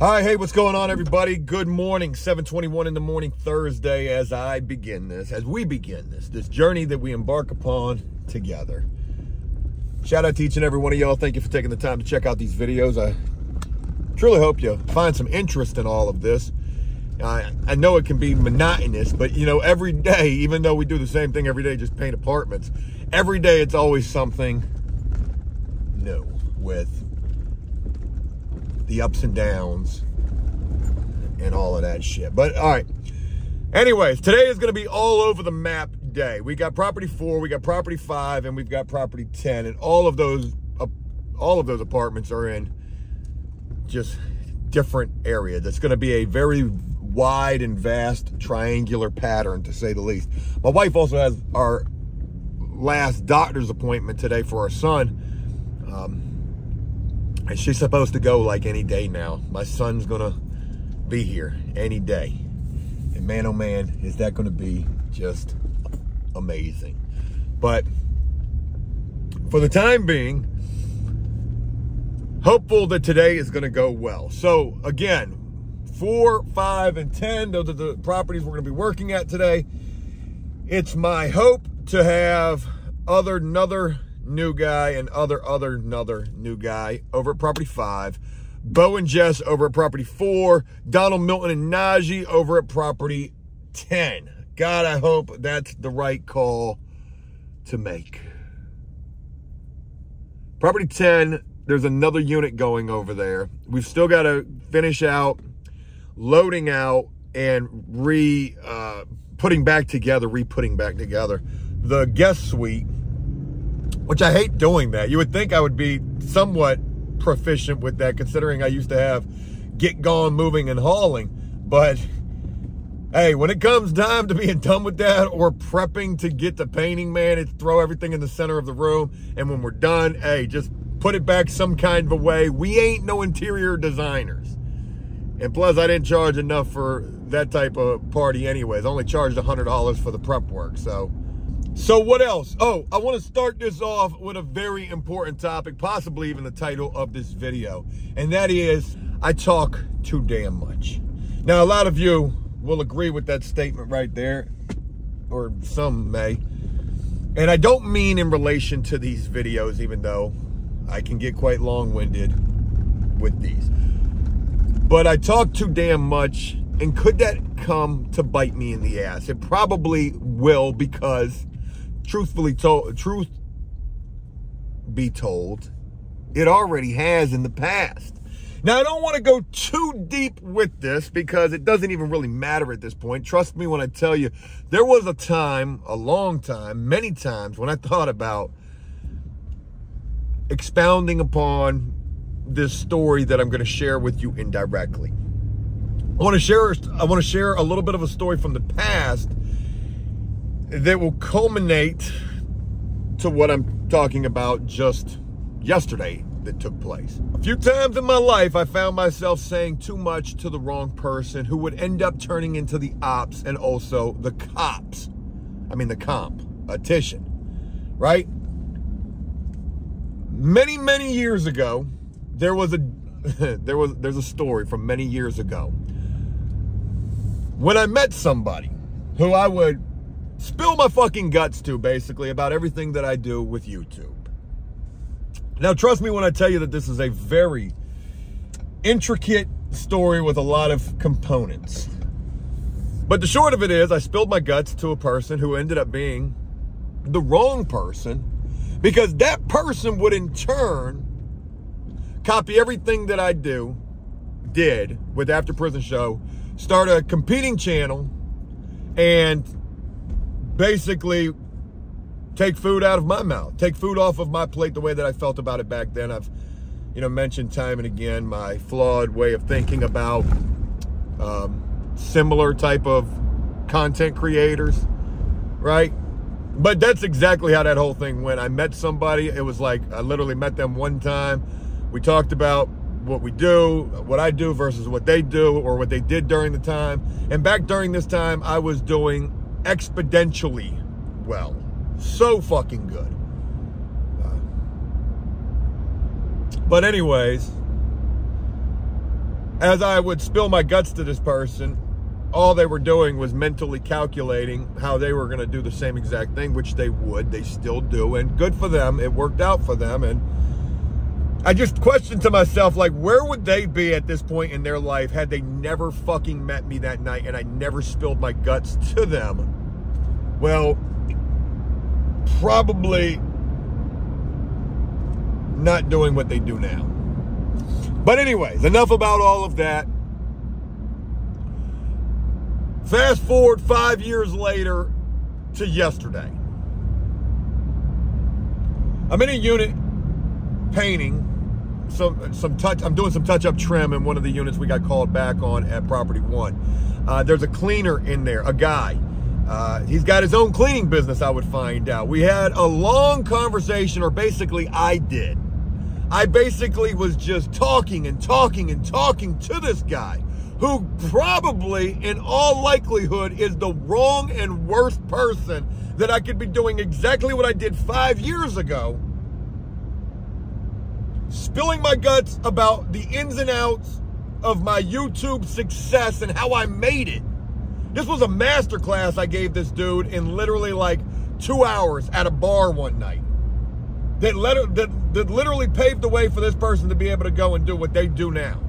Hi, hey, what's going on, everybody? Good morning, 7:21 in the morning, Thursday, as we begin this journey that we embark upon together. Shout out to each and every one of y'all. Thank you for taking the time to check out these videos. I truly hope you find some interest in all of this. I know it can be monotonous, but you know, every day, even though we do the same thing every day, just paint apartments, every day it's always something new with the ups and downs and all of that shit. But all right, anyways, today is going to be all over the map day. We got property 4, we got property 5, and we've got property 10, and all of those apartments are in just different area. That's going to be a very wide and vast triangular pattern, to say the least. My wife also has our last doctor's appointment today for our son. And she's supposed to go like any day now. My son's gonna be here any day. And man, oh man, is that gonna be just amazing. But for the time being, hopeful that today is gonna go well. So again, 4, 5, and 10, those are the properties we're gonna be working at today. It's my hope to have another new guy and another new guy over at property 5, Bo and Jess over at property 4, Donald, Milton, and Najee over at property 10. God, I hope that's the right call to make. Property 10, there's another unit going over there. We've still got to finish out loading out and re-putting back together the guest suite, which I hate doing that. You would think I would be somewhat proficient with that, considering I used to have get gone moving and hauling. But hey, when it comes time to being done with that or prepping to get the painting, man, it's throw everything in the center of the room. And when we're done, hey, just put it back some kind of a way. We ain't no interior designers. And plus, I didn't charge enough for that type of party anyways. I only charged $100 for the prep work, so. So what else? Oh, I want to start this off with a very important topic, possibly even the title of this video. And that is, I talk too damn much. Now, a lot of you will agree with that statement right there, or some may. And I don't mean in relation to these videos, even though I can get quite long-winded with these. But I talk too damn much, and could that come to bite me in the ass? It probably will, because truth be told, it already has in the past. Now, I don't want to go too deep with this because it doesn't even really matter at this point. Trust me when I tell you, there was a time, a long time, many times, when I thought about expounding upon this story that I'm going to share with you indirectly. I want to share a little bit of a story from the past that will culminate to what I'm talking about just yesterday that took place. A few times in my life, I found myself saying too much to the wrong person, who would end up turning into the ops and also the cops. I mean, the competition, right? Many, many years ago, there's a story from many years ago when I met somebody who I would spill my fucking guts to, basically, about everything that I do with YouTube. Now, trust me when I tell you that this is a very intricate story with a lot of components. But the short of it is, I spilled my guts to a person who ended up being the wrong person, because that person would in turn copy everything that I did with After Prison Show, start a competing channel, and basically take food out of my mouth, take food off of my plate, the way that I felt about it back then. I've, you know, mentioned time and again my flawed way of thinking about similar type of content creators, right? But that's exactly how that whole thing went. I met somebody. It was like I literally met them one time. We talked about what we do, what I do versus what they do, or what they did during the time. And back during this time, I was doing exponentially well, so fucking good. But anyways, As I would spill my guts to this person, all they were doing was mentally calculating how they were going to do the same exact thing, which they would. They still do. And good for them. It worked out for them. And I just questioned to myself, like, where would they be at this point in their life had they never fucking met me that night and I never spilled my guts to them? Well, probably not doing what they do now. But anyways, enough about all of that. Fast forward 5 years later to yesterday. I'm in a unit painting. I'm doing some touch-up trim in one of the units we got called back on at Property One. There's a cleaner in there, a guy. He's got his own cleaning business, I would find out. We had a long conversation, or basically I did. I basically was just talking and talking and talking to this guy, who probably, in all likelihood, is the wrong and worst person that I could be doing exactly what I did 5 years ago. Spilling my guts about the ins and outs of my YouTube success and how I made it. This was a masterclass I gave this dude in literally like 2 hours at a bar one night. That literally paved the way for this person to be able to go and do what they do now.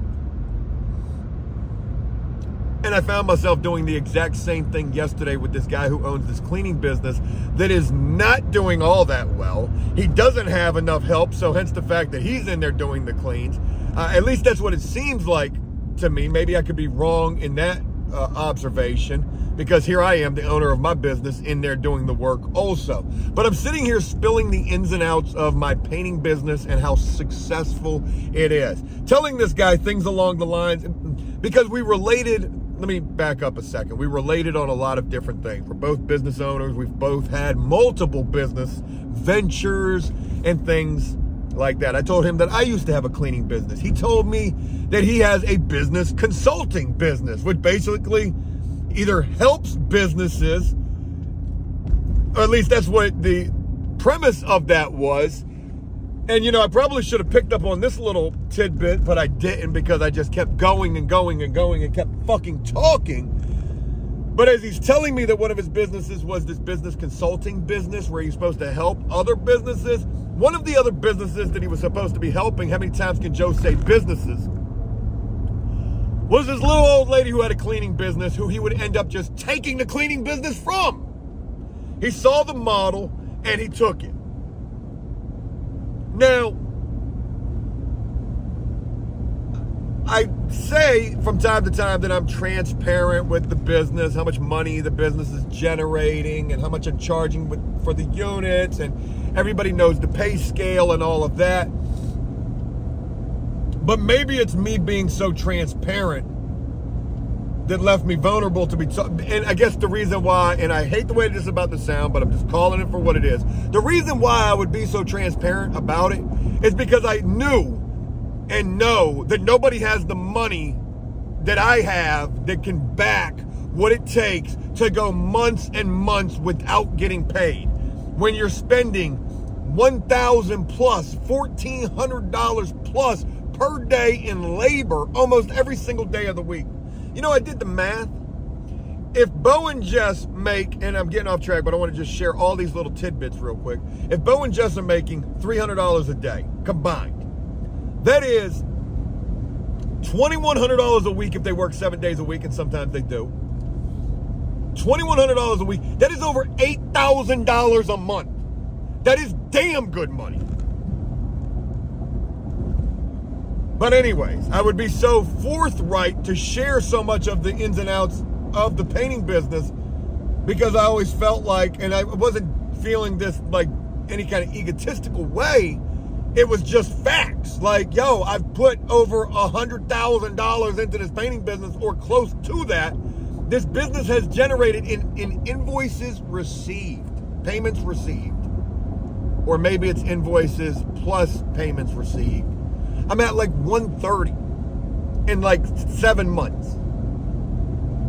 And I found myself doing the exact same thing yesterday with this guy who owns this cleaning business that is not doing all that well. He doesn't have enough help, so hence the fact that he's in there doing the cleans. At least that's what it seems like to me. Maybe I could be wrong in that observation, because here I am, the owner of my business, in there doing the work also. But I'm sitting here spilling the ins and outs of my painting business and how successful it is. Telling this guy things along the lines, because we related... Let me back up a second. We related on a lot of different things. We're both business owners. We've both had multiple business ventures and things like that. I told him that I used to have a cleaning business. He told me that he has a business consulting business, which basically either helps businesses, or at least that's what the premise of that was. And, you know, I probably should have picked up on this little tidbit, but I didn't, because I just kept going and going and going and kept fucking talking. But as he's telling me that one of his businesses was this business consulting business where he's supposed to help other businesses, one of the other businesses that he was supposed to be helping, how many times can Joe say businesses, was this little old lady who had a cleaning business who he would end up just taking the cleaning business from. He saw the model and he took it. Now, I say from time to time that I'm transparent with the business, how much money the business is generating and how much I'm charging for the units, and everybody knows the pay scale and all of that. But maybe it's me being so transparent that left me vulnerable to be, and I guess the reason why, and I hate the way this is about to sound, but I'm just calling it for what it is. The reason why I would be so transparent about it is because I knew and know that nobody has the money that I have that can back what it takes to go months and months without getting paid. When you're spending $1,000 plus, $1,400 plus per day in labor almost every single day of the week. You know, I did the math. If Bo and Jess make, and I'm getting off track, but I want to just share all these little tidbits real quick. If Bo and Jess are making $300 a day combined, that is $2,100 a week if they work 7 days a week, and sometimes they do. $2,100 a week. That is over $8,000 a month. That is damn good money. But anyways, I would be so forthright to share so much of the ins and outs of the painting business, because I always felt like, and I wasn't feeling this like any kind of egotistical way, it was just facts. Like, yo, I've put over $100,000 into this painting business, or close to that. This business has generated in invoices received, payments received, or maybe it's invoices plus payments received. I'm at like 130 in like 7 months.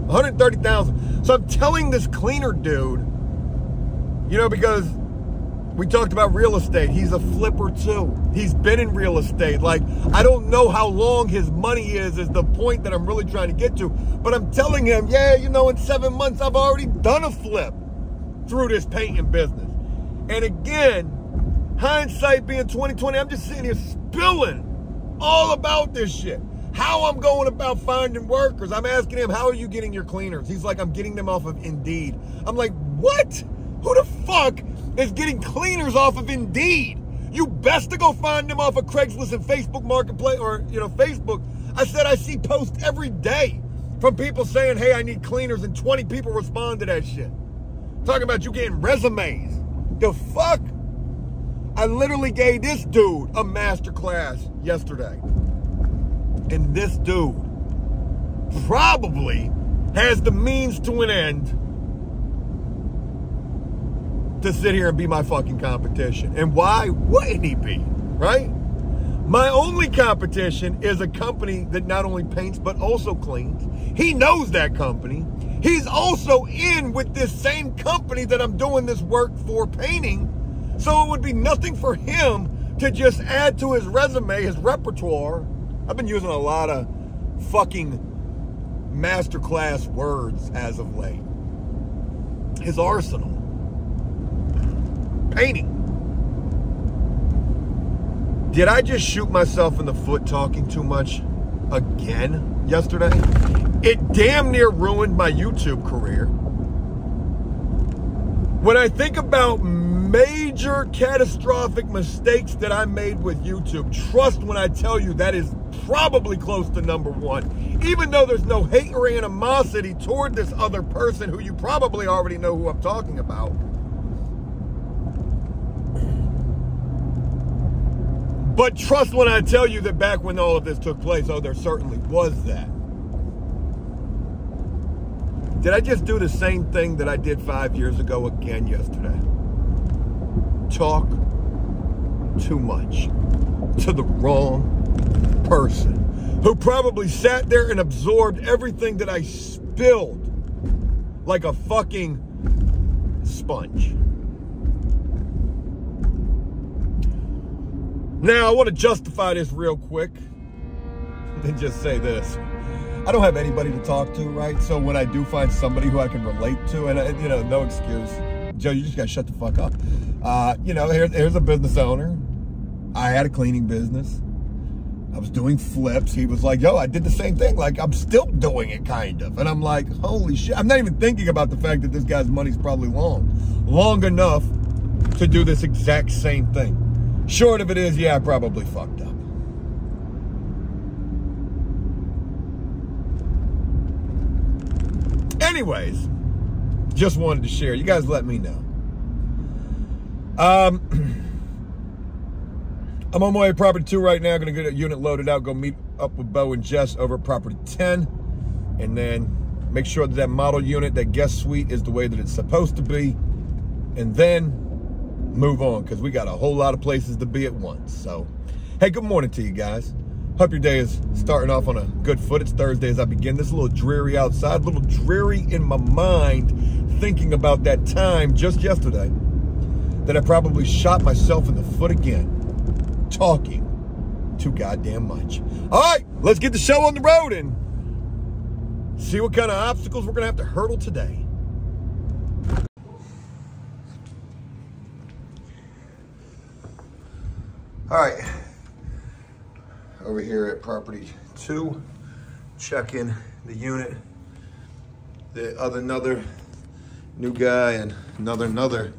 130,000. So I'm telling this cleaner dude, you know, because We talked about real estate. He's a flipper too. He's been in real estate. Like, I don't know how long his money is the point that I'm really trying to get to. But I'm telling him, yeah, you know, in 7 months, I've already done a flip through this painting business. And again, hindsight being 20/20, I'm just sitting here spilling all about this shit. How I'm going about finding workers. I'm asking him, how are you getting your cleaners? He's like, I'm getting them off of Indeed. I'm like, what? Who the fuck is getting cleaners off of Indeed? You best to go find them off of Craigslist and Facebook Marketplace, or, you know, Facebook. I said, I see posts every day from people saying, hey, I need cleaners, and 20 people respond to that shit. Talking about you getting resumes. The fuck? I literally gave this dude a masterclass yesterday. And this dude probably has the means to an end to sit here and be my fucking competition. And why wouldn't he be, right? My only competition is a company that not only paints but also cleans. He knows that company. He's also in with this same company that I'm doing this work for painting. So it would be nothing for him to just add to his resume, his repertoire. I've been using a lot of fucking masterclass words as of late. His arsenal. Painting. Did I just shoot myself in the foot talking too much again yesterday? It damn near ruined my YouTube career. When I think about major catastrophic mistakes that I made with YouTube, trust when I tell you that is probably close to number one. Even though there's no hate or animosity toward this other person who you probably already know who I'm talking about. But trust when I tell you that back when all of this took place, oh, there certainly was that. Did I just do the same thing that I did 5 years ago again yesterday? Talk too much to the wrong person who probably sat there and absorbed everything that I spilled like a fucking sponge. Now, I want to justify this real quick and just say this. I don't have anybody to talk to, right? So when I do find somebody who I can relate to, and, you know, no excuse. Joe, you just got to shut the fuck up. You know, here's a business owner. I had a cleaning business. I was doing flips. He was like, yo, I did the same thing. Like, I'm still doing it, kind of. And I'm like, holy shit. I'm not even thinking about the fact that this guy's money's probably long enough to do this exact same thing. Short of it is, yeah, I probably fucked up. Anyways, just wanted to share. You guys let me know. I'm on my way to Property 2 right now. Going to get a unit loaded out. Go meet up with Bo and Jess over at Property 10. And then make sure that model unit, that guest suite is the way that it's supposed to be. And then move on, because we got a whole lot of places to be at once. So, hey, good morning to you guys. Hope your day is starting off on a good foot. It's Thursday as I begin. This is a little dreary outside, a little dreary in my mind, thinking about that time just yesterday that I probably shot myself in the foot again, talking too goddamn much. All right, let's get the show on the road and see what kind of obstacles we're going to have to hurdle today. All right, over here at Property 2, check in the unit. The another new guy and another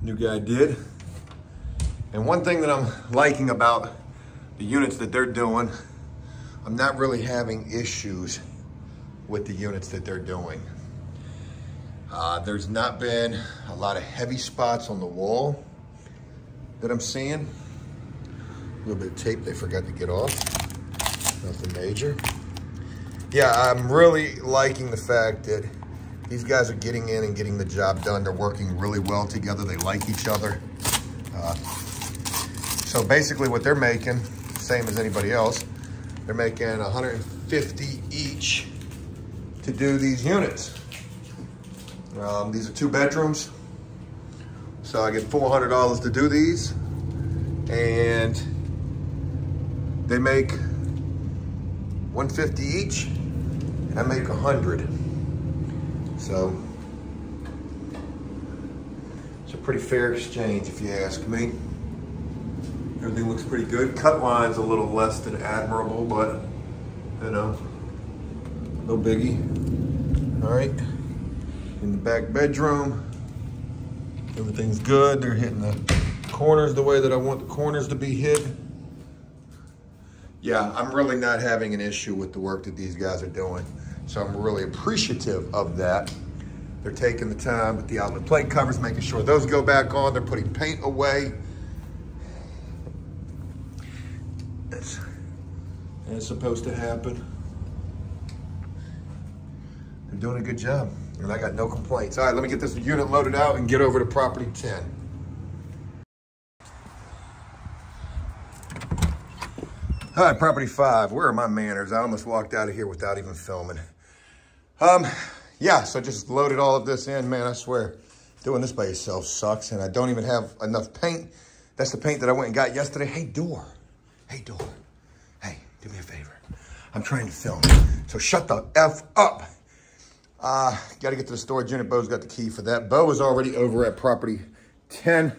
new guy did. And one thing that I'm liking about the units that they're doing, I'm not really having issues with the units that they're doing. There's not been a lot of heavy spots on the wall that I'm seeing. A little bit of tape they forgot to get off. Nothing major. Yeah, I'm really liking the fact that these guys are getting in and getting the job done. They're working really well together. They like each other. So basically what they're making, same as anybody else, they're making $150 each to do these units. These are 2 bedrooms. So I get $400 to do these, and they make 150 each. I make 100. So it's a pretty fair exchange, if you ask me. Everything looks pretty good. Cut line's a little less than admirable, but you know, no biggie. All right, in the back bedroom, everything's good. They're hitting the corners the way that I want the corners to be hit. Yeah, I'm really not having an issue with the work that these guys are doing. So I'm really appreciative of that. They're taking the time with the outlet plate covers, making sure those go back on. They're putting paint away. It's supposed to happen. They're doing a good job, and I got no complaints. All right, let me get this unit loaded out and get over to property 10. All right, property 5, where are my manners? I almost walked out of here without even filming. Yeah, so just loaded all of this in, man, I swear. Doing this by yourself sucks, and I don't even have enough paint. That's the paint that I went and got yesterday. Hey, door. Hey, do me a favor. I'm trying to film, so shut the F up. Gotta get to the storage unit. Bo's got the key for that. Bo is already over at property 10.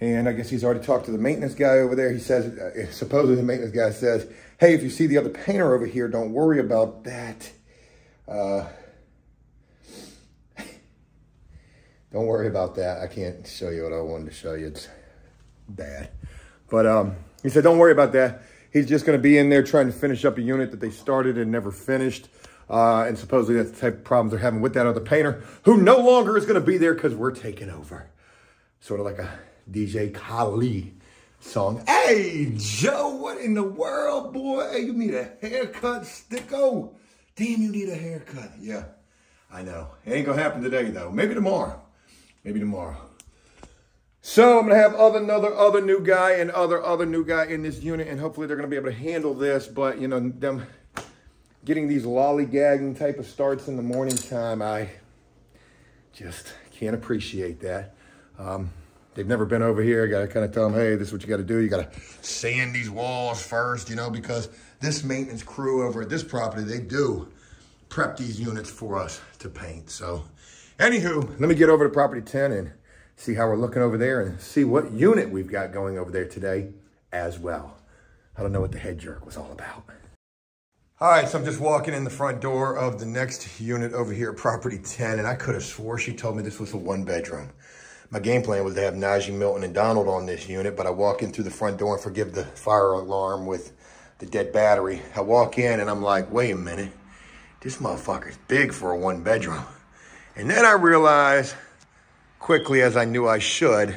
And I guess he's already talked to the maintenance guy over there. He says, supposedly the maintenance guy says, hey, if you see the other painter over here, don't worry about that. Don't worry about that. I can't show you what I wanted to show you. It's bad. But he said, don't worry about that. He's just going to be in there trying to finish up a unit that they started and never finished. And supposedly that's the type of problems they're having with that other painter, who no longer is going to be there because we're taking over. Sort of like a DJ Khaled song. Hey, Joe, what in the world, boy? Hey, you need a haircut, sticko. Damn, you need a haircut. Yeah, I know. It ain't going to happen today, though. Maybe tomorrow. So I'm going to have another new guy and other new guy in this unit, and hopefully they're going to be able to handle this. But, you know, them getting these lollygagging type of starts in the morning time, I just can't appreciate that. They've never been over here. I got to kind of tell them, hey, this is what you got to do. You got to sand these walls first, you know, because this maintenance crew over at this property, they do prep these units for us to paint. So, anywho, let me get over to property 10 and see how we're looking over there and see what unit we've got going over there today as well. I don't know what the head jerk was all about. All right, so I'm just walking in the front door of the next unit over here at property 10, and I could have swore she told me this was a one-bedroom. My game plan was to have Najee, Milton, and Donald on this unit, but I walk in through the front door and forgive the fire alarm with the dead battery. I walk in and I'm like, wait a minute, this motherfucker's big for a one bedroom. And then I realized quickly, as I knew I should,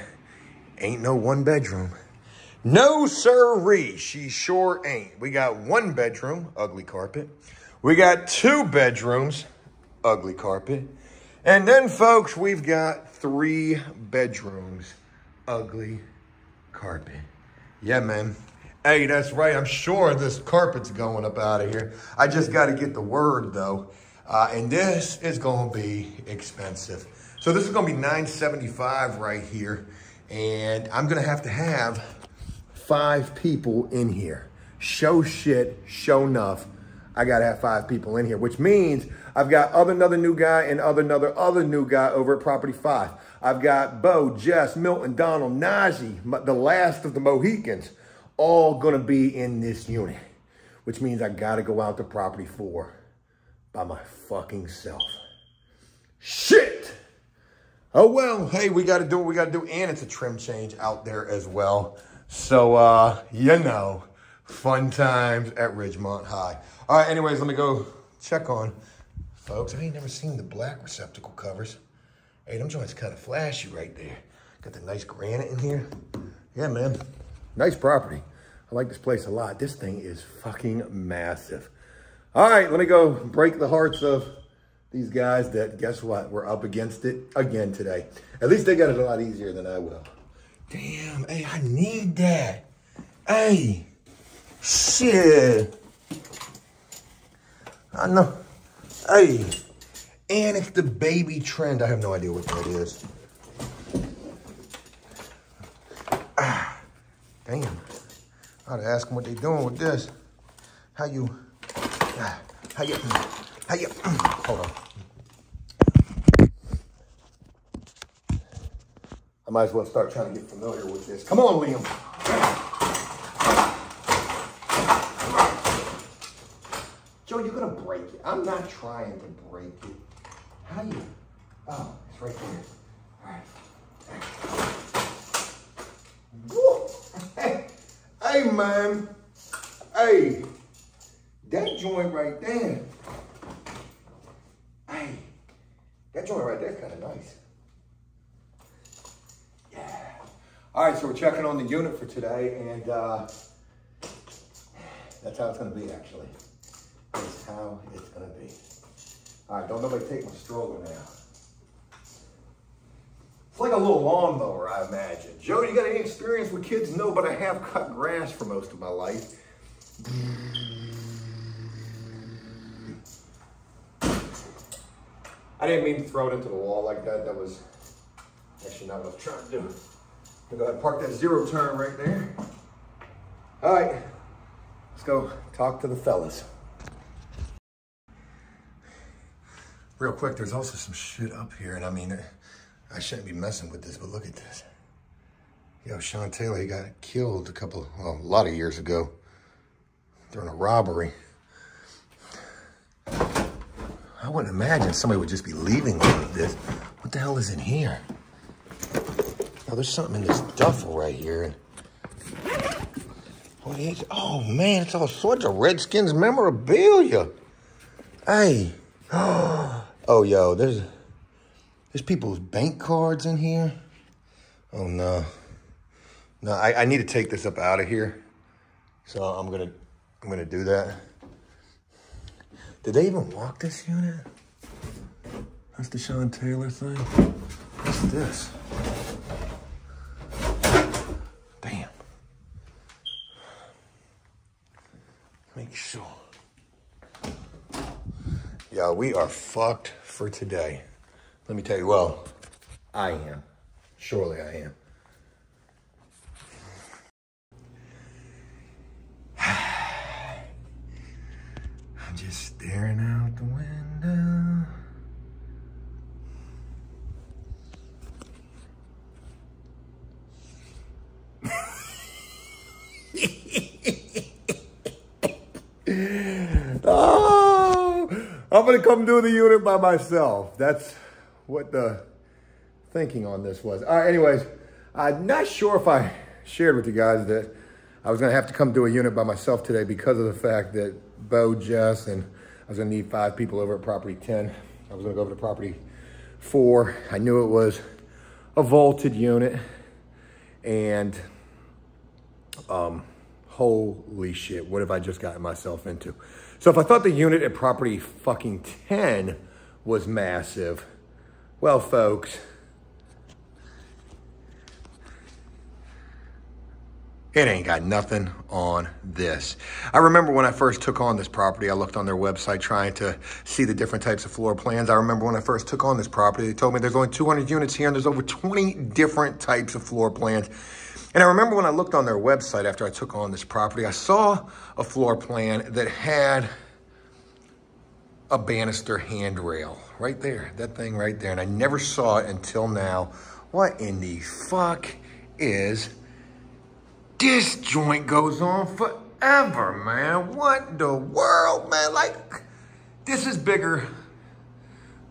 ain't no one bedroom. No sirree, she sure ain't. We got one bedroom, ugly carpet. We got two bedrooms, ugly carpet. And then, folks, we've got three bedrooms, ugly carpet. Yeah, man. Hey, that's right. I'm sure this carpet's going up out of here. I just got to get the word, though. And this is going to be expensive. So this is going to be $975 right here. And I'm going to have 5 people in here. Show shit, show enough. I got to have 5 people in here, which means I've got another new guy and another new guy over at property 5. I've got Bo, Jess, Milton, Donald, Najee, the last of the Mohicans, all going to be in this unit, which means I got to go out to property 4 by my fucking self. Shit. Oh, well, hey, we got to do what we got to do. And it's a trim change out there as well. So, you know. Fun times at Ridgemont High. All right, anyways, let me go check on folks. I ain't never seen the black receptacle covers. Hey, them joints kind of flashy right there. Got the nice granite in here. Yeah, man. Nice property. I like this place a lot. This thing is fucking massive. All right, let me go break the hearts of these guys that, guess what, we're up against it again today. At least they got it a lot easier than I will. Damn, hey, I need that. Hey. Shit. I know. Hey. And it's the baby trend. I have no idea what that is. Damn. I ought to ask them what they doing with this. How you, hold on. I might as well start trying to get familiar with this. Come on, William. Joe, you're gonna break it. I'm not trying to break it. How you? Oh, it's right there. All right. Hey, man. Hey, that joint right there. Hey, that joint right there kind of nice. Yeah. All right, so we're checking on the unit for today, and that's how it's going to be, actually. That's how it's going to be. All right, don't nobody take my stroller now. It's like a little lawnmower, I imagine. Joe, you got any experience with kids? No, but I have cut grass for most of my life. I didn't mean to throw it into the wall like that. That was actually not what I was trying to do. I'm gonna go ahead and park that zero turn right there. All right, let's go talk to the fellas. Real quick, there's also some shit up here, and I mean, I shouldn't be messing with this, but look at this. Yo, Sean Taylor, he got killed a lot of years ago during a robbery. I wouldn't imagine somebody would just be leaving all of this. What the hell is in here? Oh, there's something in this duffel right here. What is, oh man, it's all sorts of Redskins memorabilia. Hey. Oh, yo, there's people's bank cards in here. Oh, no. No, I need to take this up out of here. So I'm gonna do that. Did they even walk this unit? That's the Sean Taylor thing. What's this? Damn. Make sure. Yeah, we are fucked for today. Let me tell you, well, I am. Surely I am. I'm just staring out the window. Oh, I'm gonna come do the unit by myself. That's what the thinking on this was. All right, anyways, I'm not sure if I shared with you guys that I was going to have to come do a unit by myself today because of the fact that Bo, Jess, and I was going to need 5 people over at Property 10. I was going to go over to Property 4. I knew it was a vaulted unit, and holy shit, what have I just gotten myself into? So if I thought the unit at Property fucking 10 was massive, well, folks, it ain't got nothing on this. I remember when I first took on this property, I looked on their website trying to see the different types of floor plans. I remember when I first took on this property, they told me there's only 200 units here and there's over 20 different types of floor plans. And I remember when I looked on their website after I took on this property, I saw a floor plan that had a banister handrail right there, that thing right there, and I never saw it until now. What in the fuck is this? Joint goes on forever, man. What the world, man? Like, this is bigger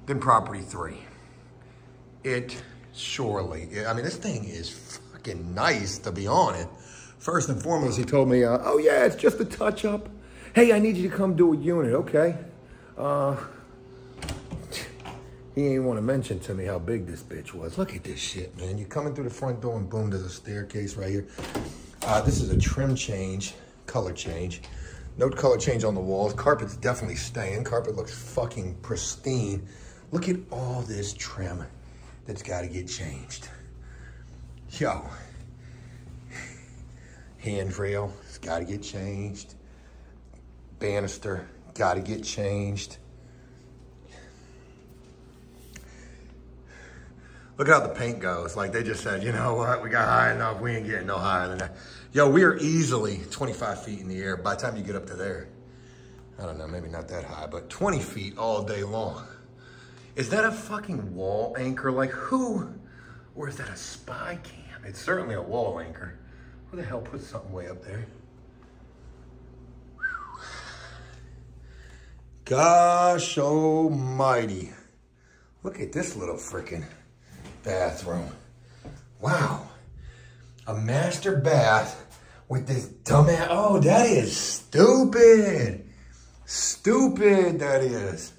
than Property 3. It surely, I mean, this thing is fucking nice, to be honest. First and foremost, he told me, oh yeah, it's just a touch up. Hey, I need you to come do a unit, okay. He ain't want to mention to me how big this bitch was. Look at this shit, man. You're coming through the front door and boom, there's a staircase right here. This is a trim change, color change. No color change on the walls. Carpet's definitely staying. Carpet looks fucking pristine. Look at all this trim that's got to get changed. Yo. Handrail has got to get changed. Banister. Gotta get changed. Look at how the paint goes. Like they just said, you know what? We got high enough. We ain't getting no higher than that. Yo, we are easily 25 feet in the air by the time you get up to there. I don't know, maybe not that high, but 20 feet all day long. Is that a fucking wall anchor? Like who? Or is that a spy cam? It's certainly a wall anchor. Who the hell puts something way up there? Whew. Gosh almighty. Look at this little frickin' bathroom. Wow. A master bath with this dumbass. Oh, that is stupid. Stupid, that is.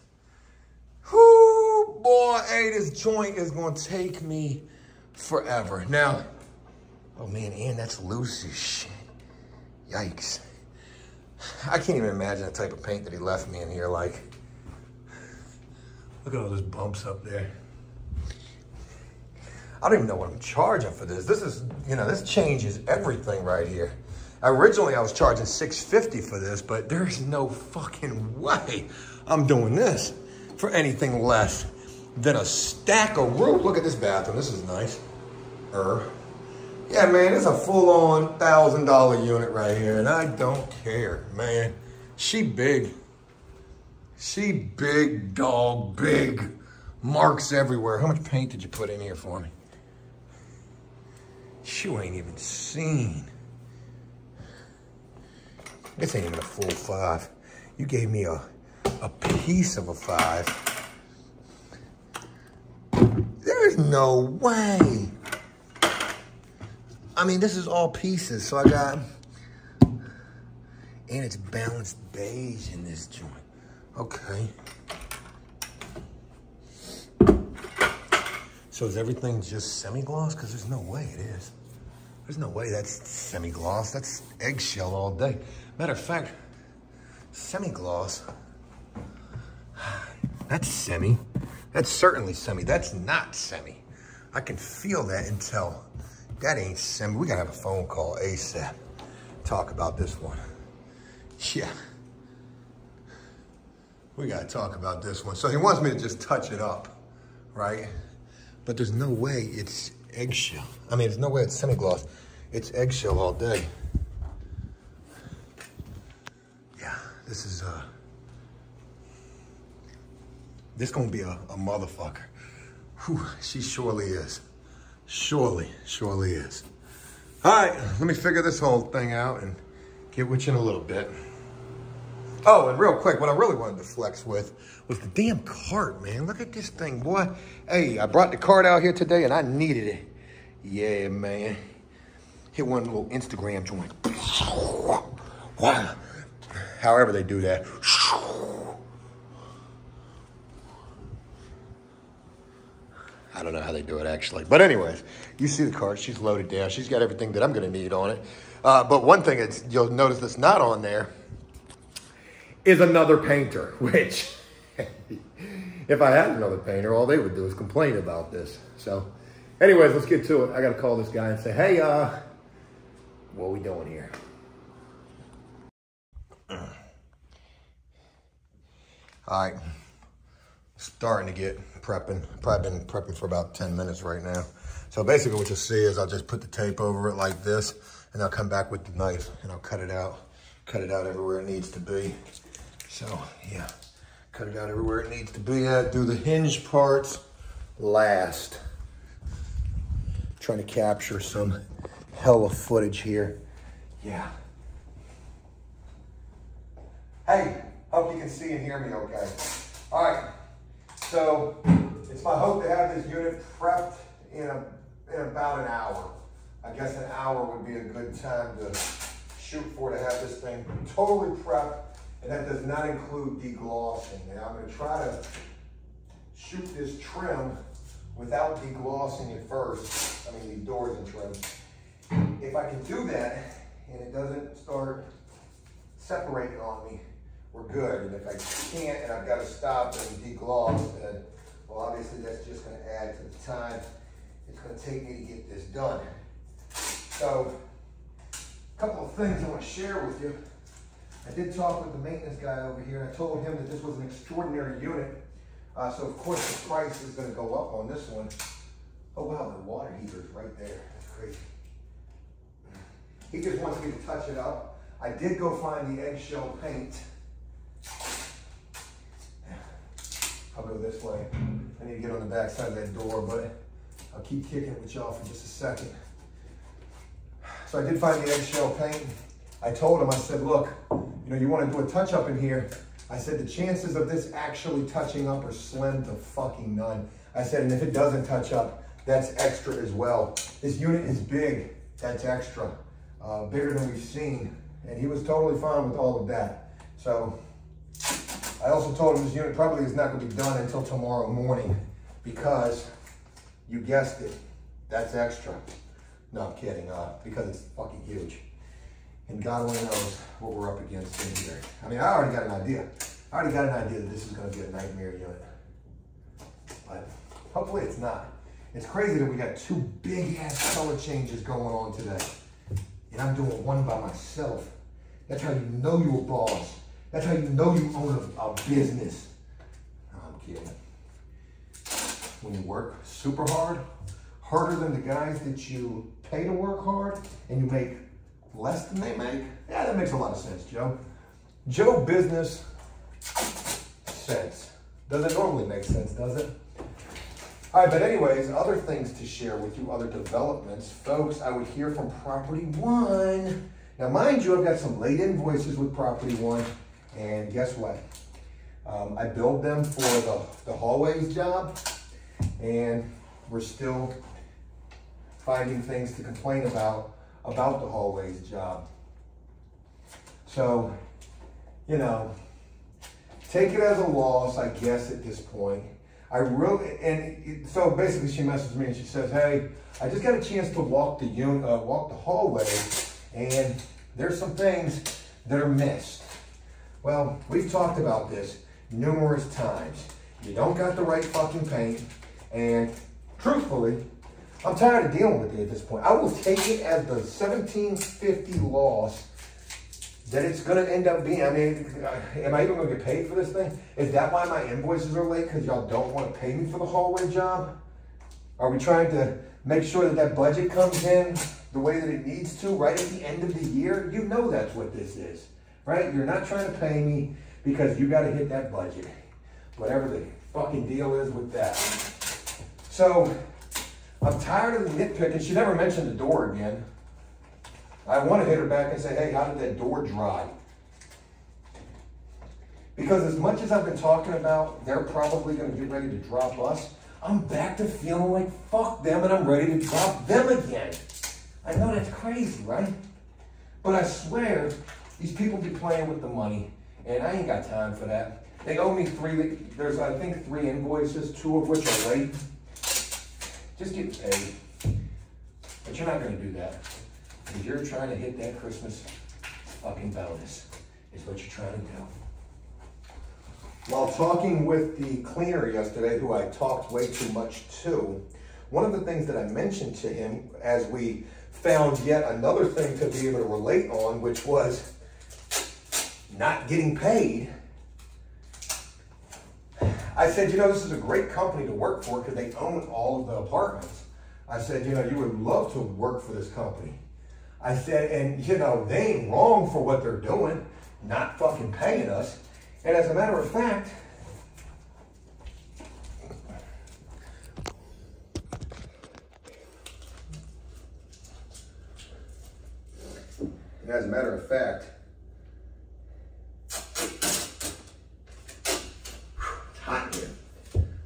Whoo, boy, hey, this joint is going to take me forever. Now, oh, man, and that's loose as shit. Yikes. I can't even imagine the type of paint that he left me in here, like. Look at all those bumps up there. I don't even know what I'm charging for this. This is, you know, this changes everything right here. Originally, I was charging $650 for this, but there's no fucking way I'm doing this for anything less than a stack of rope. Look at this bathroom. This is nice. Yeah, man, it's a full-on $1,000 unit right here, and I don't care, man. She big. She big, dog, big. Marks everywhere. How much paint did you put in here for me? You ain't even seen. This ain't even a full five. You gave me a piece of a five. There's no way. I mean, this is all pieces, so I got... And it's balanced beige in this joint. Okay. So is everything just semi-gloss? Because there's no way it is. There's no way that's semi-gloss. That's eggshell all day. Matter of fact, semi-gloss. That's semi. That's certainly semi. That's not semi. I can feel that and tell. That ain't semi. We gotta have a phone call ASAP. Talk about this one. Yeah. We gotta talk about this one. So he wants me to just touch it up, right? But there's no way it's eggshell. I mean, there's no way it's semi-gloss. It's eggshell all day. Yeah, this is, this gonna be a motherfucker. Whew, she surely is. Surely, surely is. All right, let me figure this whole thing out and get with you in a little bit. Oh, and real quick, what I really wanted to flex with was the damn cart, man. Look at this thing, boy. Hey, I brought the cart out here today, and I needed it. Yeah, man. Hit one little Instagram joint. Wow. However they do that. I don't know how they do it, actually. But anyways, you see the cart. She's loaded down. She's got everything that I'm going to need on it. But one thing that's, you'll notice that's not on there is another painter, which if I had another painter, all they would do is complain about this. So anyways, let's get to it. I got to call this guy and say, hey, what are we doing here? All right, starting to get prepping. Probably been prepping for about 10 minutes right now. So basically what you'll see is I'll just put the tape over it like this, and I'll come back with the knife and I'll cut it out everywhere it needs to be. So, yeah, cut it out everywhere it needs to be at. Do the hinge parts last. Trying to capture some hella footage here. Yeah. Hey, hope you can see and hear me okay. All right, so it's my hope to have this unit prepped in about an hour. I guess an hour would be a good time to shoot for, to have this thing totally prepped. And that does not include deglossing. And I'm going to try to shoot this trim without deglossing it first. I mean, these doors and trim. If I can do that and it doesn't start separating on me, we're good. And if I can't and I've got to stop and degloss, then, well, obviously that's just going to add to the time it's going to take me to get this done. So a couple of things I want to share with you. I did talk with the maintenance guy over here, and I told him that this was an extraordinary unit. So of course the price is going to go up on this one. Oh wow, the water heater's right there. That's crazy. He just wants me to touch it up. I did go find the eggshell paint. I'll go this way. I need to get on the back side of that door, but I'll keep kicking it with y'all for just a second. So I did find the eggshell paint. I told him, I said, look, you know, you want to do a touch up in here. I said, the chances of this actually touching up are slim to fucking none. I said, and if it doesn't touch up, that's extra as well. This unit is big, that's extra, bigger than we've seen. And he was totally fine with all of that. So I also told him this unit probably is not gonna be done until tomorrow morning because you guessed it, that's extra. No, I'm kidding, because it's fucking huge. And God only knows what we're up against in here. I mean, I already got an idea. I already got an idea that this is gonna be a nightmare unit. But hopefully it's not. It's crazy that we got two big ass color changes going on today. And I'm doing one by myself. That's how you know you're a boss. That's how you know you own a business. No, I'm kidding. When you work super hard, harder than the guys that you pay to work hard, and you make less than they make? Yeah, that makes a lot of sense, Joe. Joe business sense. Doesn't normally make sense, does it? All right, but anyways, other things to share with you, other developments. Folks, I would hear from Property One. Now, mind you, I've got some late invoices with Property One, and guess what? I billed them for the hallways job, and we're still finding things to complain about the hallways job. So, you know, take it as a loss, I guess, at this point. I really, and so basically she messaged me and she says, hey, I just got a chance to walk the hallway, and there's some things that are missed. Well, we've talked about this numerous times. You don't got the right fucking paint, and truthfully, I'm tired of dealing with it at this point. I will take it as the $17.50 loss that it's going to end up being. I mean, am I even going to get paid for this thing? Is that why my invoices are late? Because y'all don't want to pay me for the hallway job? Are we trying to make sure that that budget comes in the way that it needs to right at the end of the year? You know that's what this is, right? You're not trying to pay me because you got to hit that budget, whatever the fucking deal is with that. So I'm tired of the nitpicking. She never mentioned the door again. I want to hit her back and say, hey, how did that door dry? Because as much as I've been talking about they're probably going to get ready to drop us, I'm back to feeling like fuck them and I'm ready to drop them again. I know that's crazy, right? But I swear, these people be playing with the money, and I ain't got time for that. They owe me three, there's I think three invoices, two of which are late. Just get paid. But you're not going to do that. Because you're trying to hit that Christmas fucking bonus, is what you're trying to do. While talking with the cleaner yesterday, who I talked way too much to, one of the things that I mentioned to him as we found yet another thing to be able to relate on, which was not getting paid. I said, you know, this is a great company to work for because they own all of the apartments. I said, you know, you would love to work for this company. I said, and you know, they ain't wrong for what they're doing, not fucking paying us. And as a matter of fact,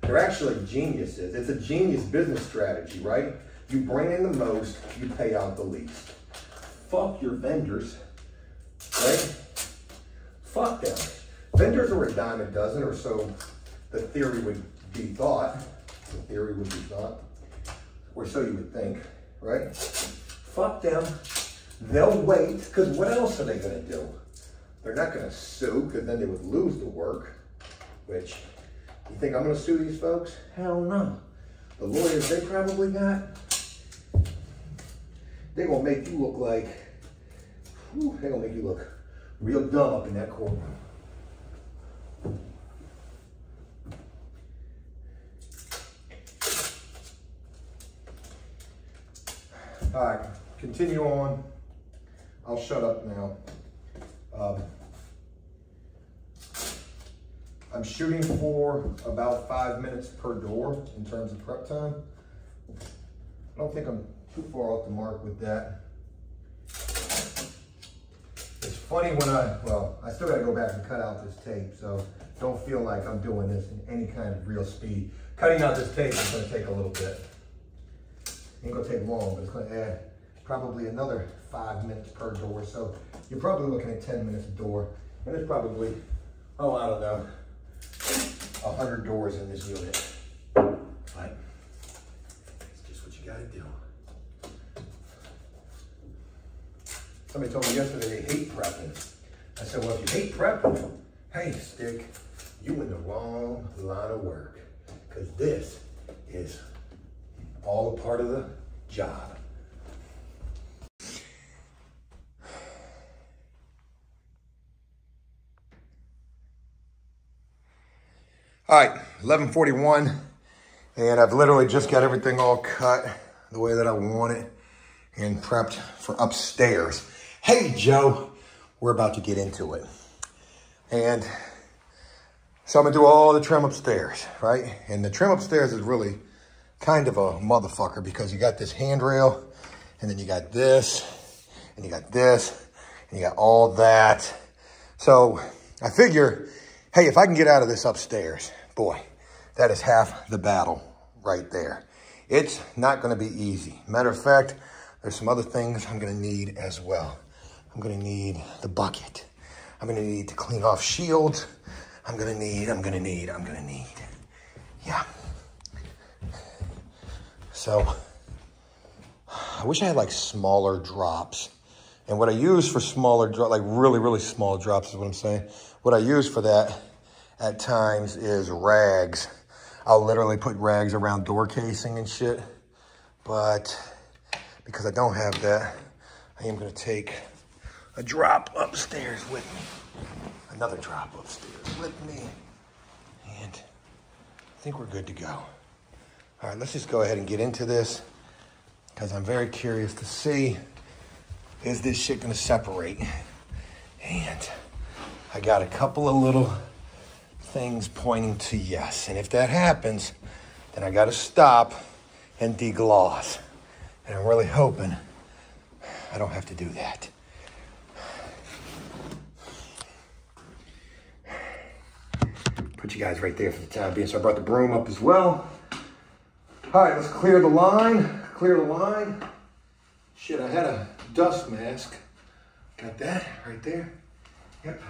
they're actually geniuses. It's a genius business strategy, right? You bring in the most, you pay out the least. Fuck your vendors, right? Fuck them. Vendors are a dime a dozen, or so the theory would be thought. The theory would be thought, or so you would think, right? Fuck them. They'll wait, because what else are they going to do? They're not going to sue, because then they would lose the work, which... You think I'm going to sue these folks? Hell no. The lawyers they probably got, they're going to make you look like, they're going to make you look real dumb up in that courtroom. All right, continue on. I'll shut up now. I'm shooting for about 5 minutes per door in terms of prep time. I don't think I'm too far off the mark with that. It's funny when I still gotta go back and cut out this tape, so don't feel like I'm doing this in any kind of real speed. Cutting out this tape is gonna take a little bit. Ain't gonna take long, but it's gonna add probably another 5 minutes per door. So you're probably looking at 10 minutes a door, and there's probably, oh, I don't know, 100 doors in this unit. But it's just what you gotta do. Somebody told me yesterday they hate prepping. I said, well, if you hate prepping, hey, Stick, you in the wrong line of work, because this is all a part of the job. All right, 11:41, and I've literally just got everything all cut the way that I want it and prepped for upstairs. Hey, Joe, we're about to get into it. And so I'm gonna do all the trim upstairs, right? And the trim upstairs is really kind of a motherfucker because you got this handrail, and then you got this, and you got this, and you got all that. So I figure, hey, if I can get out of this upstairs, boy, that is half the battle right there. It's not gonna be easy. Matter of fact, there's some other things I'm gonna need as well. I'm gonna need the bucket. I'm gonna need to clean off shields. I'm gonna need. Yeah. So I wish I had like smaller drops. And what I use for smaller drops, like really, really small drops is what I'm saying. What I use for that at times is rags. I'll literally put rags around door casing and shit. But because I don't have that, I am gonna take a drop upstairs with me. Another drop upstairs with me. And I think we're good to go. All right, let's just go ahead and get into this because I'm very curious to see, is this shit gonna separate? And I got a couple of little things pointing to yes. And if that happens, then I gotta stop and degloss. And I'm really hoping I don't have to do that. Put you guys right there for the time being. So I brought the broom up as well. All right, let's clear the line. Clear the line. Shit, I had a dust mask. Got that right there. Yep.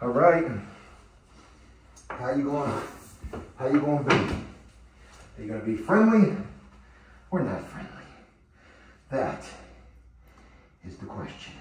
All right. How you going to be? Are you going to be friendly or not friendly? That is the question.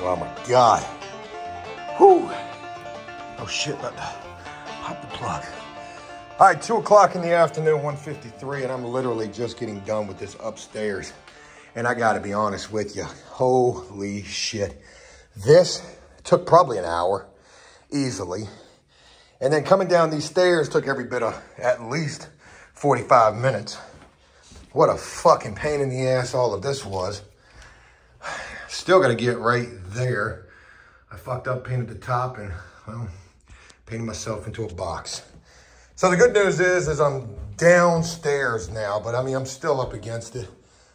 Oh my God. Whew. Oh shit, pop the plug. All right, 2 o'clock in the afternoon, 1:53, and I'm literally just getting done with this upstairs. And I gotta be honest with you, holy shit. This took probably an hour, easily. And then coming down these stairs took every bit of at least 45 minutes. What a fucking pain in the ass all of this was. Still gotta get right there. I fucked up, painted the top, and well, painted myself into a box. So the good news is I'm downstairs now, but I mean, I'm still up against it.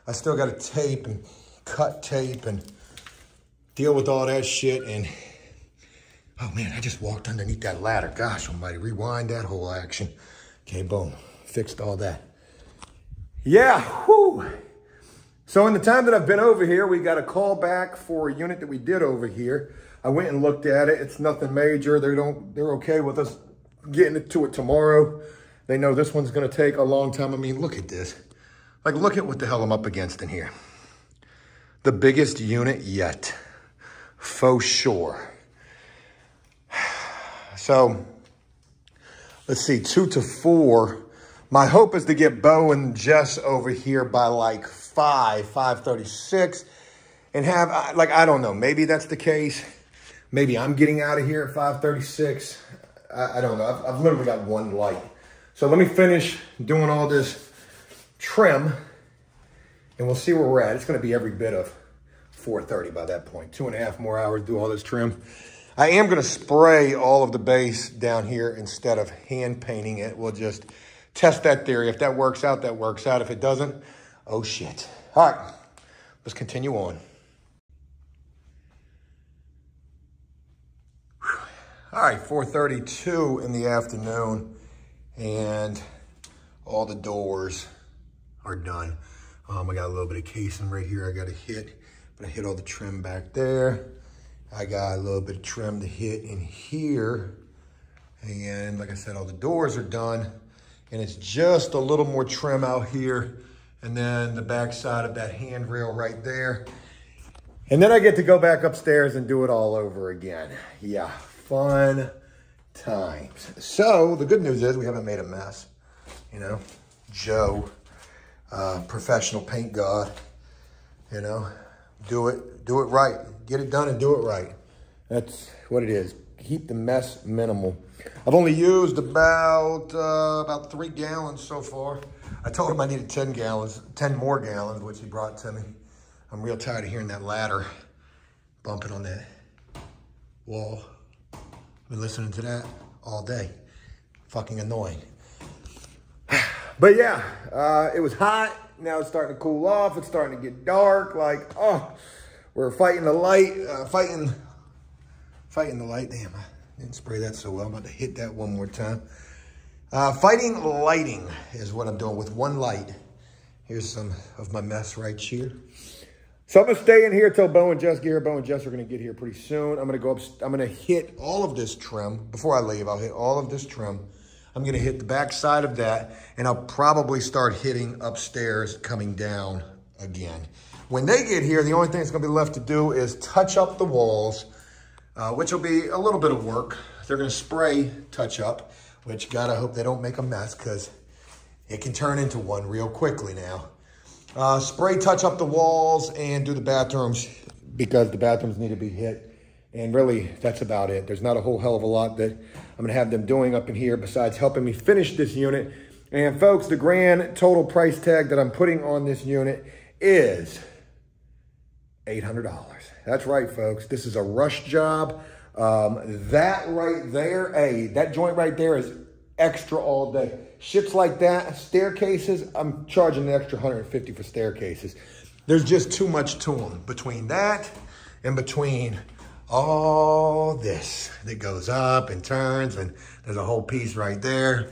I still got to tape and cut tape and deal with all that shit. And oh man, I just walked underneath that ladder. Gosh almighty, rewind that whole action. Okay, boom, fixed all that. Yeah, whoo. So in the time that I've been over here, we got a call back for a unit that we did over here. I went and looked at it. It's nothing major. They're okay with us getting to it tomorrow. They know this one's gonna take a long time. I mean, look at this. Like, look at what the hell I'm up against in here. The biggest unit yet, for sure. So, let's see, 2 to 4. My hope is to get Bo and Jess over here by like 5:36 and have, like, I don't know, maybe that's the case. Maybe I'm getting out of here at 5:36. I don't know. I've literally got one light. So let me finish doing all this trim and we'll see where we're at. It's going to be every bit of 4:30 by that point. 2.5 more hours to do all this trim. I am going to spray all of the base down here instead of hand painting it. We'll just test that theory. If that works out, that works out. If it doesn't, oh shit. All right, let's continue on. All right, 4:32 in the afternoon, and all the doors are done. I got a little bit of casing right here I got to hit, but I hit all the trim back there. I got a little bit of trim to hit in here. And like I said, all the doors are done, and it's just a little more trim out here, and then the back side of that handrail right there. And then I get to go back upstairs and do it all over again. Yeah. Fun times. So the good news is we haven't made a mess. You know, Joe, professional paint god, you know, do it right. Get it done and do it right. That's what it is. Keep the mess minimal. I've only used about 3 gallons so far. I told him I needed 10 gallons, 10 more gallons, which he brought to me. I'm real tired of hearing that ladder bumping on that wall. Been listening to that all day. Fucking annoying. But yeah, it was hot. Now it's starting to cool off. It's starting to get dark. Like, oh, we're fighting the light. Fighting the light. Damn, I didn't spray that so well. I'm about to hit that one more time. Fighting lighting is what I'm doing with one light. Here's some of my mess right here. So I'm going to stay in here till Bo and Jess get here. Bo and Jess are going to get here pretty soon. I'm going to go up. I'm going to hit all of this trim. Before I leave, I'll hit all of this trim. I'm going to hit the back side of that, and I'll probably start hitting upstairs coming down again. When they get here, the only thing that's going to be left to do is touch up the walls, which will be a little bit of work. They're going to spray touch up, which, God, I hope they don't make a mess because it can turn into one real quickly now. Spray touch up the walls and do the bathrooms because the bathrooms need to be hit. And really, that's about it. There's not a whole hell of a lot that I'm going to have them doing up in here besides helping me finish this unit. And folks, the grand total price tag that I'm putting on this unit is $800. That's right, folks. This is a rush job. That right there, hey, that joint right there is extra all day. Shits like that, staircases, I'm charging an extra $150 for staircases. There's just too much to them. Between that and between all this that goes up and turns, and there's a whole piece right there,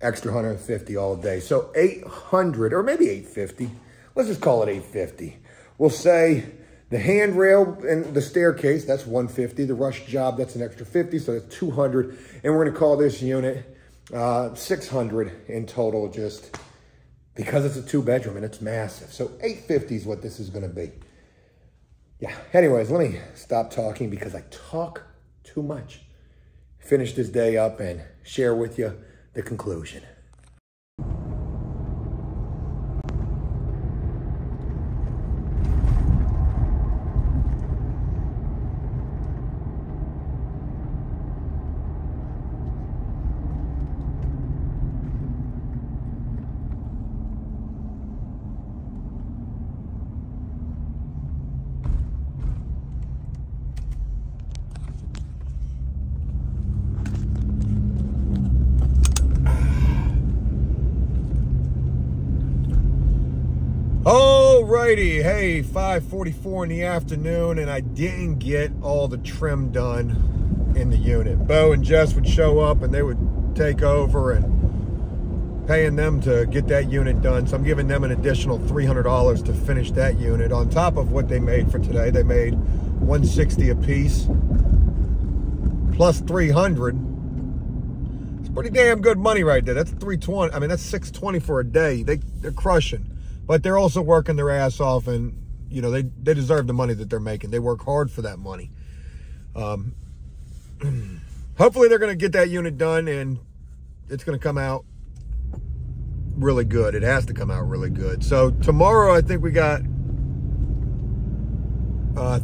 extra $150 all day. So $800 or maybe $850. Let's just call it $850. We'll say the handrail and the staircase, that's $150. The rush job, that's an extra $50, so that's $200. And we're going to call this unit $600 in total, just because it's a two-bedroom and it's massive. So $850 is what this is going to be. Yeah, anyways, let me stop talking because I talk too much. Finish this day up and share with you the conclusion. Alrighty, hey, 5:44 in the afternoon, and I didn't get all the trim done in the unit. Bo and Jess would show up, and they would take over, and paying them to get that unit done. So I'm giving them an additional $300 to finish that unit on top of what they made for today. They made $160 a piece, plus $300. It's pretty damn good money right there. That's $320. I mean, that's $620 for a day. They're crushing. But they're also working their ass off, and, you know, they deserve the money that they're making. They work hard for that money. Hopefully they're going to get that unit done, and it's going to come out really good. It has to come out really good. So tomorrow I think we got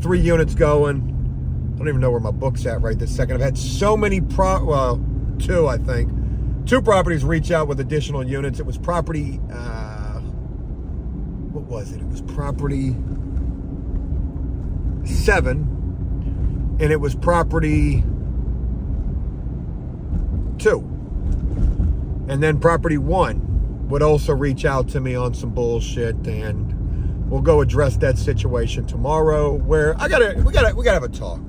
3 units going. I don't even know where my book's at right this second. I've had so many, well, 2 I think. 2 properties reach out with additional units. It was property... It was property 7, and it was property 2, and then property 1 would also reach out to me on some bullshit, and we'll go address that situation tomorrow. Where we gotta have a talk.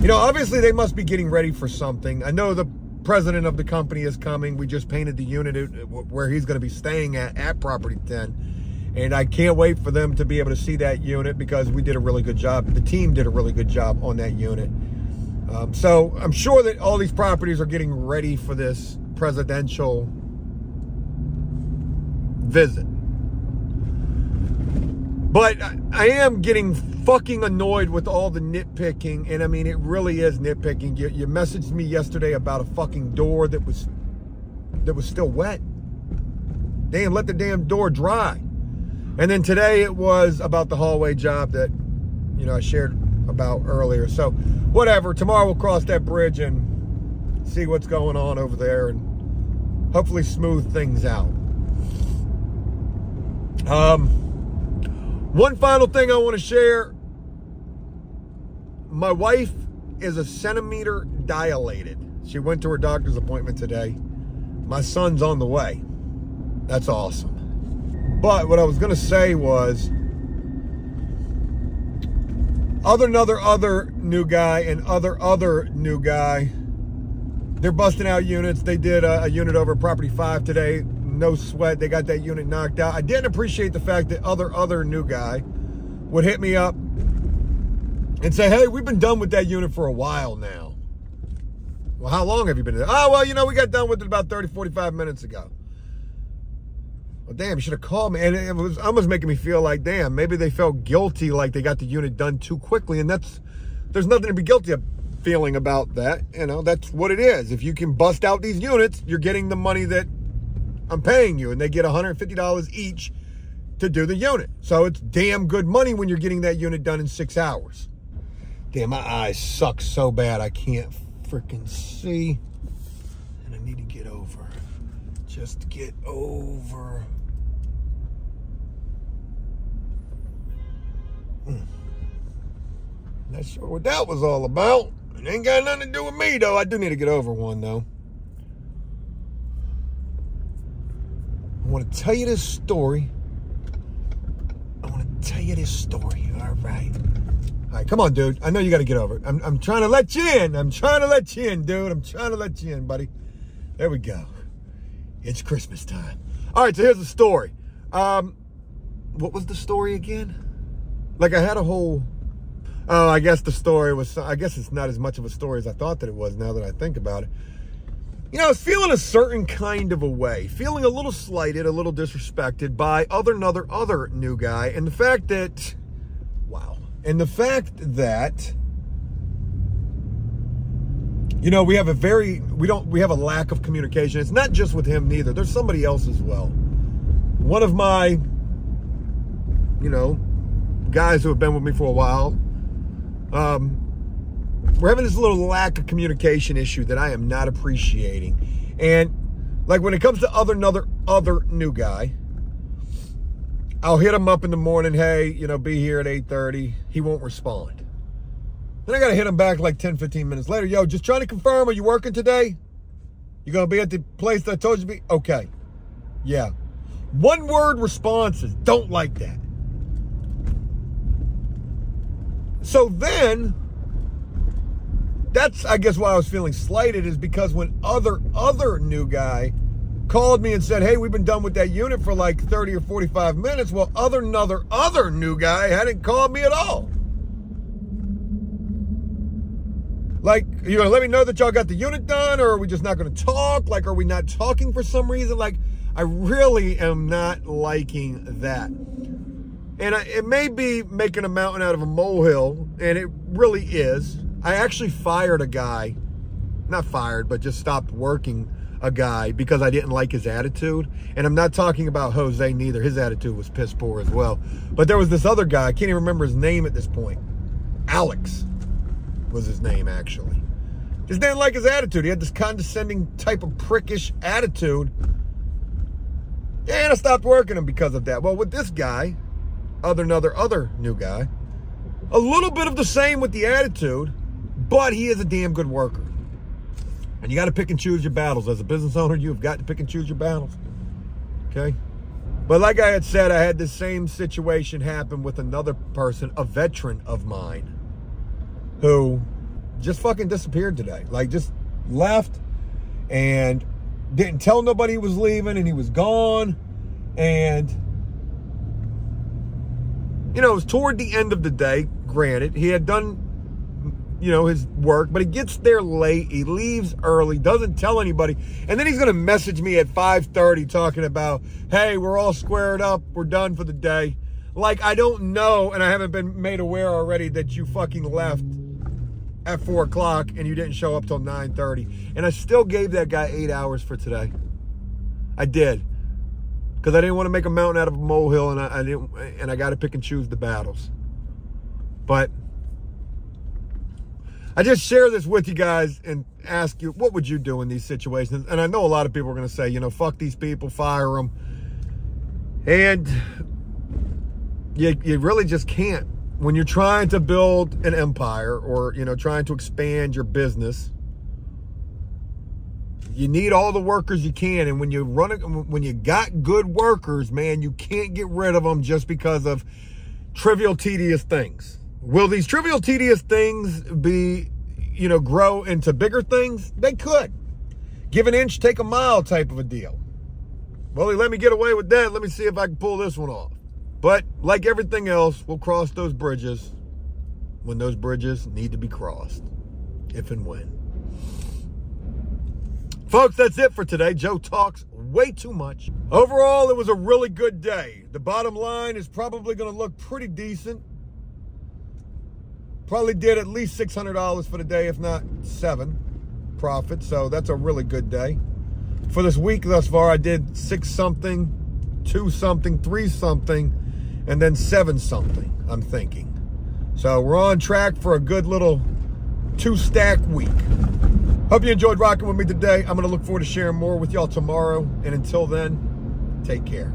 You know, obviously they must be getting ready for something. I know the president of the company is coming. We just painted the unit where he's going to be staying at property 10. And I can't wait for them to be able to see that unit because we did a really good job. The team did a really good job on that unit. So I'm sure that all these properties are getting ready for this presidential visit. But I am getting fucking annoyed with all the nitpicking. And I mean, it really is nitpicking. You messaged me yesterday about a fucking door that was still wet. Damn, let the damn door dry. And then today it was about the hallway job that, you know, I shared about earlier. So whatever, tomorrow we'll cross that bridge and see what's going on over there and hopefully smooth things out. One final thing I want to share. My wife is a centimeter dilated. She went to her doctor's appointment today. My son's on the way. That's awesome. But what I was going to say was, other new guy, they're busting out units. They did a unit over property 5 today. No sweat. They got that unit knocked out. I didn't appreciate the fact that other new guy would hit me up and say, hey, we've been done with that unit for a while now. Well, how long have you been there? Oh, well, you know, we got done with it about 30, 45 minutes ago. Well, damn, you should have called me. And it was almost making me feel like, damn, maybe they felt guilty, like they got the unit done too quickly. And there's nothing to be guilty of feeling about that. You know, that's what it is. If you can bust out these units, you're getting the money that I'm paying you. And they get $150 each to do the unit. So it's damn good money when you're getting that unit done in 6 hours. Damn, my eyes suck so bad I can't freaking see. And I need to get over. Just get over. Not sure what that was all about. It ain't got nothing to do with me, though. I do need to get over one, though. I want to tell you this story. All right. Come on, dude. I know you got to get over it. I'm trying to let you in. I'm trying to let you in, buddy. There we go. It's Christmas time. All right, so here's the story. What was the story again? Like, I had a whole... Oh, I guess the story was... I guess it's not as much of a story as I thought that it was now that I think about it. You know, I was feeling a certain kind of a way, feeling a little slighted, a little disrespected by another new guy, and the fact that, wow, and the fact that, you know, we have a we have a lack of communication. It's not just with him neither. There's somebody else as well. One of my, you know, guys who have been with me for a while, we're having this little lack of communication issue that I am not appreciating. And like when it comes to another new guy, I'll hit him up in the morning. Hey, you know, be here at 8:30. He won't respond. Then I got to hit him back like 10, 15 minutes later. Yo, just trying to confirm. Are you working today? You going to be at the place that I told you to be? Okay. Yeah. One word responses. Don't like that. So then, that's, I guess, why I was feeling slighted, is because when other new guy called me and said, hey, we've been done with that unit for like 30 or 45 minutes. Well, other new guy hadn't called me at all. Like, are you going to let me know that y'all got the unit done, or are we just not going to talk? Like, are we not talking for some reason? Like, I really am not liking that. And it may be making a mountain out of a molehill, and it really is. I actually fired a guy, not fired, but just stopped working a guy because I didn't like his attitude. And I'm not talking about Jose neither. His attitude was piss poor as well. But there was this other guy. I can't even remember his name at this point. Alex was his name, actually. Just didn't like his attitude. He had this condescending type of prickish attitude. And I stopped working him because of that. Well, with this guy, another new guy, a little bit of the same with the attitude, but he is a damn good worker. And you got to pick and choose your battles. As a business owner, you've got to pick and choose your battles. Okay? But like I had said, I had the same situation happen with another person, a veteran of mine, who just fucking disappeared today. Like, just left and didn't tell nobody he was leaving, and he was gone. And, you know, it was toward the end of the day. Granted, he had done, you know, his work, but he gets there late, he leaves early, doesn't tell anybody, and then he's going to message me at 5:30 talking about, hey, we're all squared up, we're done for the day. Like, I don't know, and I haven't been made aware already that you fucking left at 4 o'clock and you didn't show up till 9:30, and I still gave that guy 8 hours for today. I did, because I didn't want to make a mountain out of a molehill, and I got to pick and choose the battles. But I just share this with you guys and ask you, what would you do in these situations? And I know a lot of people are going to say, you know, fuck these people, fire them. And you really just can't. When you're trying to build an empire, or, you know, trying to expand your business, you need all the workers you can. And when you got good workers, man, you can't get rid of them just because of trivial, tedious things. Will these trivial, tedious things be, you know, grow into bigger things? They could. Give an inch, take a mile type of a deal. Well, he let me get away with that. Let me see if I can pull this one off. But like everything else, we'll cross those bridges when those bridges need to be crossed, if and when. Folks, that's it for today. Joe talks way too much. Overall, it was a really good day. The bottom line is probably going to look pretty decent. Probably did at least $600 for the day, if not $700 profit. So that's a really good day. For this week thus far, I did 6 something, 2 something, 3 something, and then 7 something, I'm thinking. So we're on track for a good little 2-stack week. Hope you enjoyed rocking with me today. I'm going to look forward to sharing more with y'all tomorrow. And until then, take care.